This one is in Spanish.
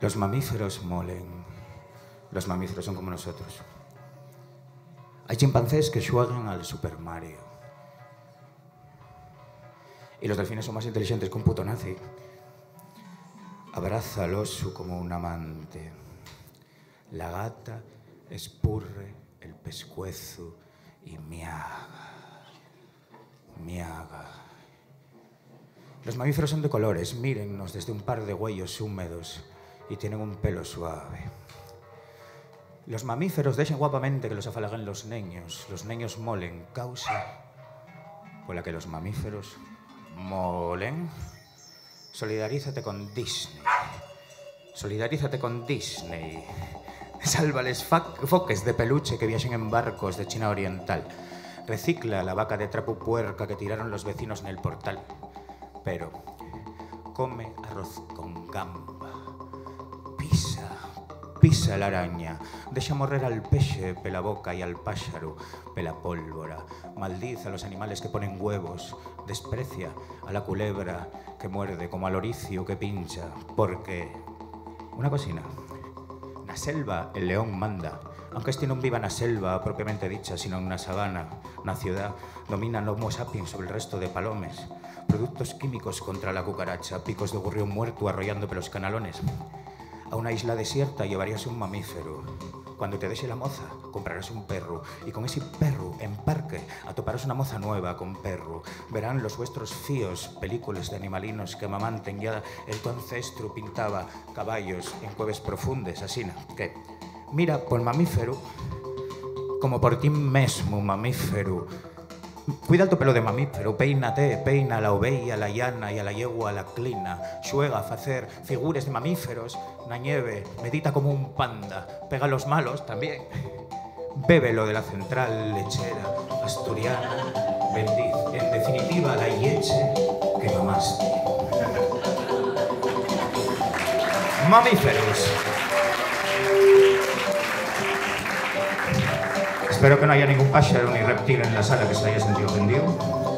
Los mamíferos molen. Los mamíferos son como nosotros. Hay chimpancés que juegan al Super Mario. Y los delfines son más inteligentes que un puto nazi. Abraza al oso como un amante. La gata espurre el pescuezo y miaga, miaga. Los mamíferos son de colores, mírennos desde un par de huellos húmedos y tienen un pelo suave. Los mamíferos dejan guapamente que los afalagan los niños molen, causa con la que los mamíferos molen. Solidarízate con Disney, solidarízate con Disney. Sálvales foques de peluche que viajen en barcos de China Oriental. Recicla la vaca de trapo puerca que tiraron los vecinos en el portal. Pero come arroz con gamba. Pisa, pisa la araña. Deja morrer al peche pelaboca y al pájaro pelapólvora. Maldiz a los animales que ponen huevos. Desprecia a la culebra que muerde como al oricio que pincha. Porque una cocina. La selva, el león manda, aunque este no viva en la selva propiamente dicha, sino en una sabana, una ciudad, domina el Homo sapiens sobre el resto de palomes, productos químicos contra la cucaracha, picos de gorrión muerto arrollando pelos canalones. A una isla desierta llevarías un mamífero. Cuando te deje la moza, comprarás un perro, y con ese perro, en parque, atoparás una moza nueva con perro. Verán los vuestros fíos películas de animalinos que amamanten, ya el ancestro pintaba caballos en cueves profundes, asina, que mira por mamífero como por ti mesmo, mamífero. Cuida tu pelo de mamífero, peínate, peina a la oveja, a la llana y a la yegua, a la clina. Xuega a facer figuras de mamíferos na nieve, medita como un panda, pega a los malos también. Bébelo de la central lechera asturiana, bendiz, en definitiva, la leche que mamaste. Mamíferos. Espero que no haya ningún pájaro ni reptil en la sala que se haya sentido ofendido.